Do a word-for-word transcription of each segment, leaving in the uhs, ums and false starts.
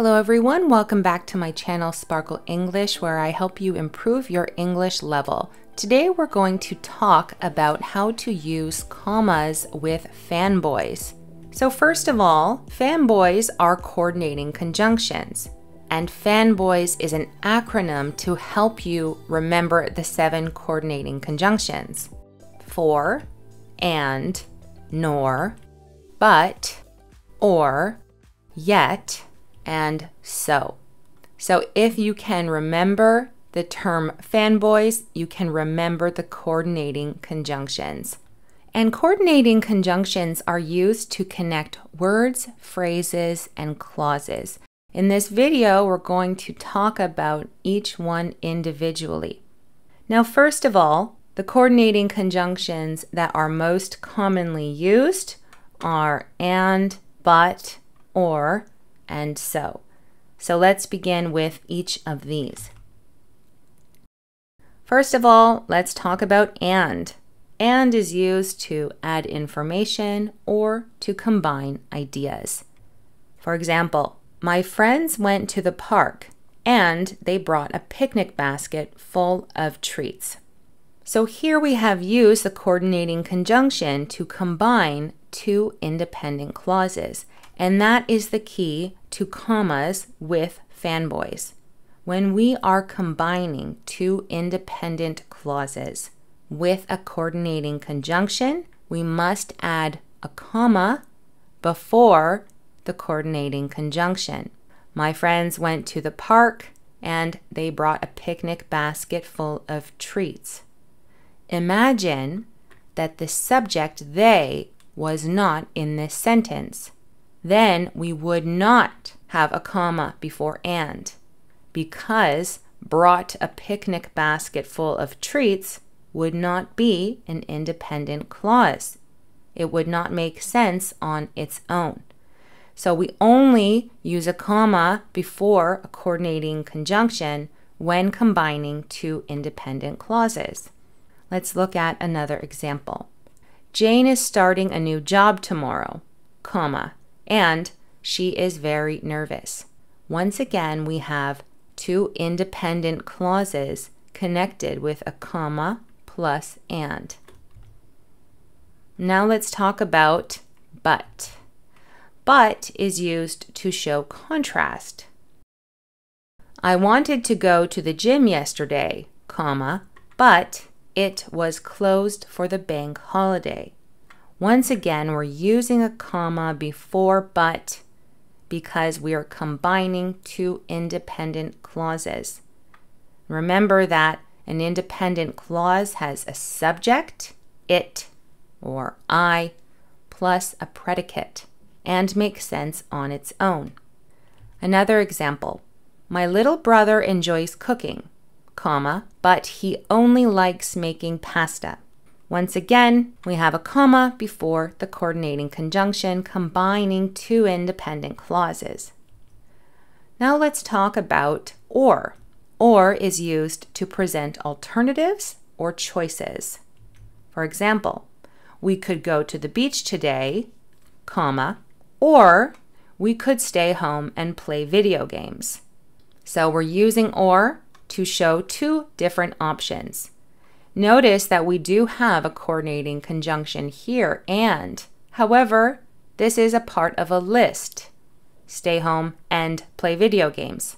Hello everyone, welcome back to my channel Sparkle English, where I help you improve your English level. Today we're going to talk about how to use commas with fanboys. So first of all, fanboys are coordinating conjunctions, and fanboys is an acronym to help you remember the seven coordinating conjunctions: for, and, nor, but, or, yet, and so. So if you can remember the term fanboys, you can remember the coordinating conjunctions. And coordinating conjunctions are used to connect words, phrases, and clauses. In this video, we're going to talk about each one individually. Now, first of all, the coordinating conjunctions that are most commonly used are and, but, or, and so. So let's begin with each of these. First of all, let's talk about and. And is used to add information or to combine ideas. For example, my friends went to the park and they brought a picnic basket full of treats. So here we have used the coordinating conjunction to combine two independent clauses. And that is the key to commas with fanboys. When we are combining two independent clauses with a coordinating conjunction, we must add a comma before the coordinating conjunction. My friends went to the park and they brought a picnic basket full of treats. Imagine that the subject they was not in this sentence. Then we would not have a comma before and, because brought a picnic basket full of treats would not be an independent clause. It would not make sense on its own. So we only use a comma before a coordinating conjunction when combining two independent clauses. Let's look at another example. Jane is starting a new job tomorrow, comma, and she is very nervous. Once again, we have two independent clauses connected with a comma plus and. Now let's talk about but. But is used to show contrast. I wanted to go to the gym yesterday, comma, but it was closed for the bank holiday. Once again, we're using a comma before but because we are combining two independent clauses. Remember that an independent clause has a subject, it or I, plus a predicate, and makes sense on its own. Another example, my little brother enjoys cooking, comma, but he only likes making pasta. Once again, we have a comma before the coordinating conjunction combining two independent clauses. Now let's talk about or. Or is used to present alternatives or choices. For example, we could go to the beach today, comma, or we could stay home and play video games. So we're using or to show two different options. Notice that we do have a coordinating conjunction here, and. However, this is a part of a list. Stay home and play video games.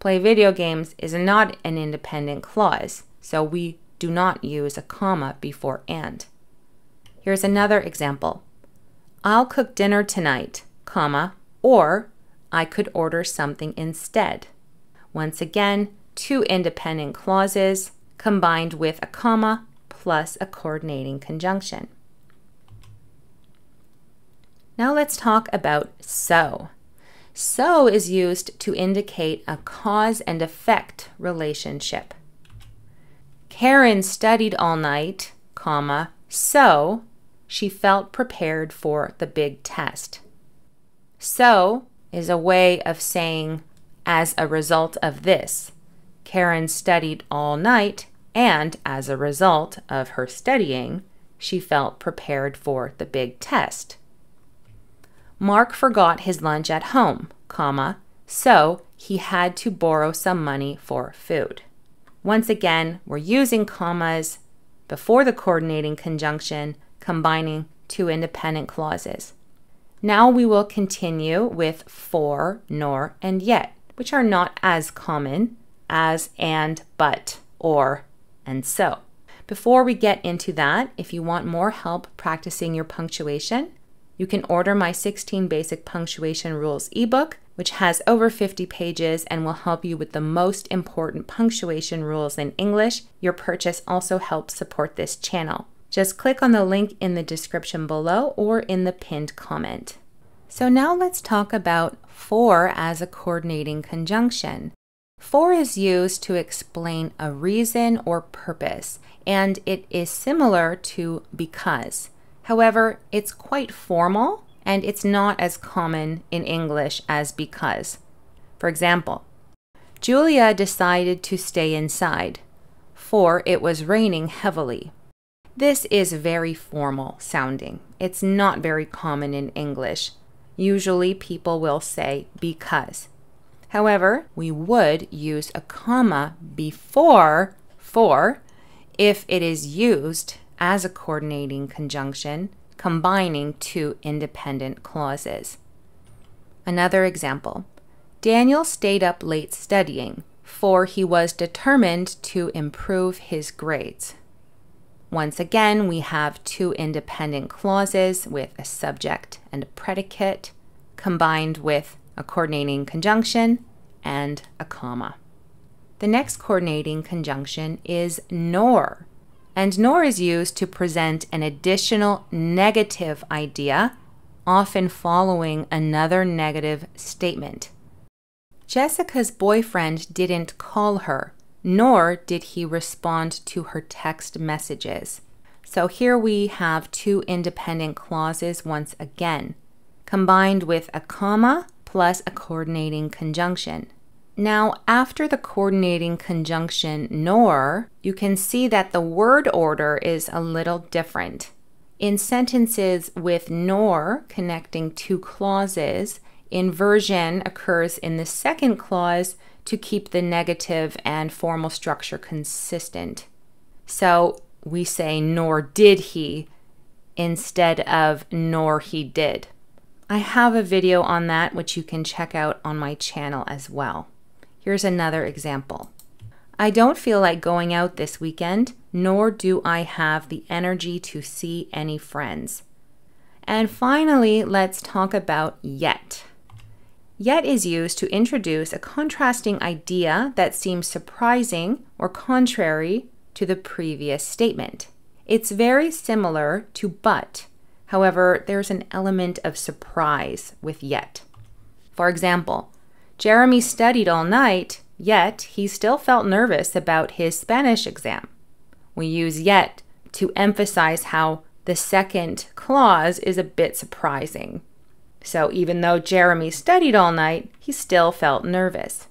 Play video games is not an independent clause, so we do not use a comma before and. Here's another example. I'll cook dinner tonight, comma, or I could order something instead. Once again, two independent clauses combined with a comma plus a coordinating conjunction. Now let's talk about so. So is used to indicate a cause and effect relationship. Karen studied all night, comma, so she felt prepared for the big test. So is a way of saying as a result of this. Karen studied all night, and as a result of her studying, she felt prepared for the big test. Mark forgot his lunch at home, comma, so he had to borrow some money for food. Once again, we're using commas before the coordinating conjunction, combining two independent clauses. Now we will continue with for, nor, and yet, which are not as common as and, but, or, and so. Before we get into that, if you want more help practicing your punctuation, you can order my sixteen Basic Punctuation Rules ebook, which has over fifty pages and will help you with the most important punctuation rules in English. Your purchase also helps support this channel. Just click on the link in the description below or in the pinned comment. So now let's talk about for as a coordinating conjunction. For is used to explain a reason or purpose, and it is similar to because. However, it's quite formal and it's not as common in English as because. For example, Julia decided to stay inside, for it was raining heavily. This is very formal sounding. It's not very common in English. Usually people will say because. However, we would use a comma before for if it is used as a coordinating conjunction, combining two independent clauses. Another example, Daniel stayed up late studying, for he was determined to improve his grades. Once again, we have two independent clauses with a subject and a predicate combined with a coordinating conjunction and a comma. The next coordinating conjunction is nor, and nor is used to present an additional negative idea, often following another negative statement. Jessica's boyfriend didn't call her, nor did he respond to her text messages. So here we have two independent clauses once again, combined with a comma plus a coordinating conjunction. Now, after the coordinating conjunction nor, you can see that the word order is a little different. In sentences with nor connecting two clauses, inversion occurs in the second clause to keep the negative and formal structure consistent. So we say nor did he instead of nor he did. I have a video on that which you can check out on my channel as well. Here's another example. I don't feel like going out this weekend, nor do I have the energy to see any friends. And finally, let's talk about yet. Yet is used to introduce a contrasting idea that seems surprising or contrary to the previous statement. It's very similar to but. However, there's an element of surprise with yet. For example, Jeremy studied all night, yet he still felt nervous about his Spanish exam. We use yet to emphasize how the second clause is a bit surprising. So even though Jeremy studied all night, he still felt nervous.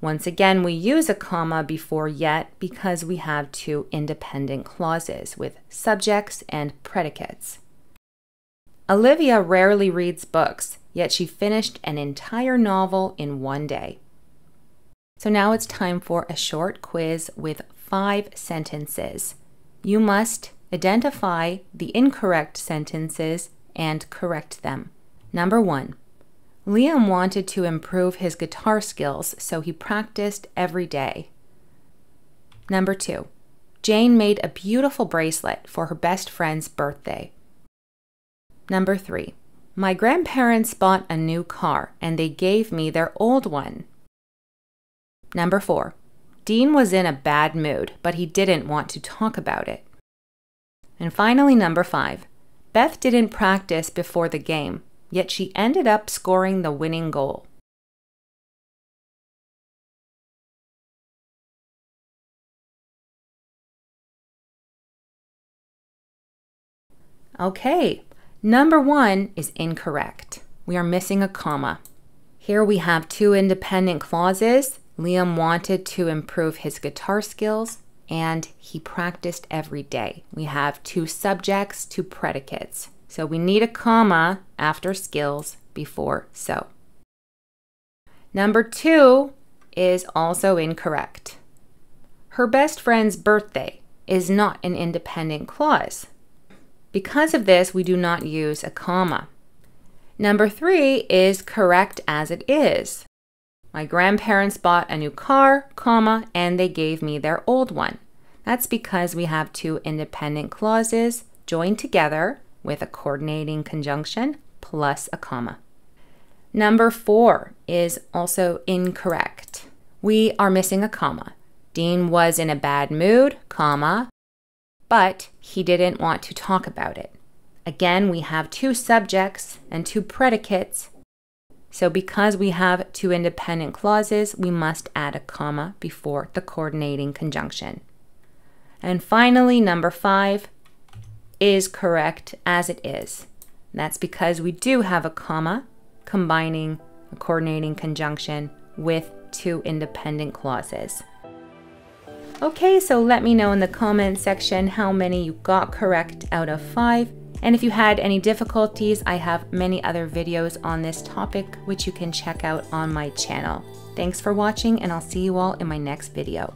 Once again, we use a comma before yet because we have two independent clauses with subjects and predicates. Olivia rarely reads books, yet she finished an entire novel in one day. So now it's time for a short quiz with five sentences. You must identify the incorrect sentences and correct them. Number one, Liam wanted to improve his guitar skills, so he practiced every day. Number two, Jane made a beautiful bracelet for her best friend's birthday. Number three, my grandparents bought a new car and they gave me their old one. Number four, Dean was in a bad mood, but he didn't want to talk about it. And finally, number five, Beth didn't practice before the game, yet she ended up scoring the winning goal. Okay, number one is incorrect. We are missing a comma. Here we have two independent clauses. Liam wanted to improve his guitar skills and he practiced every day. We have two subjects, two predicates. So we need a comma after skills before so. Number two is also incorrect. Her best friend's birthday is not an independent clause. Because of this, we do not use a comma. Number three is correct as it is. My grandparents bought a new car, comma, and they gave me their old one. That's because we have two independent clauses joined together with a coordinating conjunction plus a comma. Number four is also incorrect. We are missing a comma. Dean was in a bad mood, comma, but he didn't want to talk about it. Again, we have two subjects and two predicates. So because we have two independent clauses, we must add a comma before the coordinating conjunction. And finally, number five is correct as it is. That's because we do have a comma combining a coordinating conjunction with two independent clauses. Okay, so let me know in the comment section how many you got correct out of five. And if you had any difficulties, I have many other videos on this topic, which you can check out on my channel. Thanks for watching, and I'll see you all in my next video.